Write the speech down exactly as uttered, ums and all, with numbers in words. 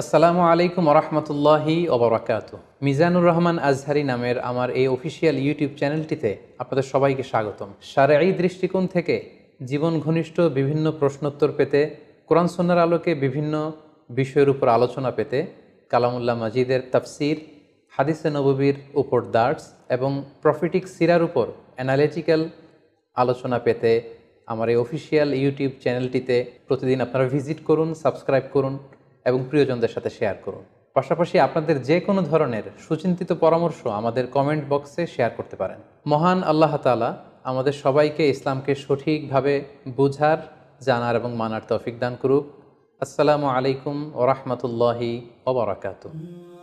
Assalamualaikum warahmatullahi wabarakatuh. Mizanur Rahman Azhari নামের আমার এই অফিশিয়াল ইউটিউব চ্যানেলটিতে আপনাদের সবাইকে স্বাগতম। শারঈ দৃষ্টিকোণ থেকে জীবন ঘনিষ্ঠ বিভিন্ন প্রশ্নোত্তর পেতে, কুরআন সুন্নাহর আলোকে বিভিন্ন বিষয়ের উপর আলোচনা পেতে কালামুল্লাহ মাজিদের তাফসির, হাদিসে নববীর উপর দার্স এবং প্রফিটিক সিরার উপর অ্যানালিটিক্যাল আলোচনা পেতে আমার এই অফিশিয়াল ইউটিউব চ্যানেলটিতে প্রতিদিন আপনারা ভিজিট করুন, সাবস্ক্রাইব করুন এবং প্রিয়জনদের সাথে শেয়ার করুন। পাশাপাশি আপনাদের যে কোনো ধরনের সুচিন্তিত পরামর্শ আমাদের কমেন্ট বক্সে শেয়ার করতে পারেন। মহান আল্লাহ তাআলা আমাদের সবাইকে ইসলামকে সঠিকভাবে বোঝার, জানার এবং মানার তৌফিক দান করুক। আসসালামু আলাইকুম ওয়া রাহমাতুল্লাহি ওয়া বারাকাতুহু।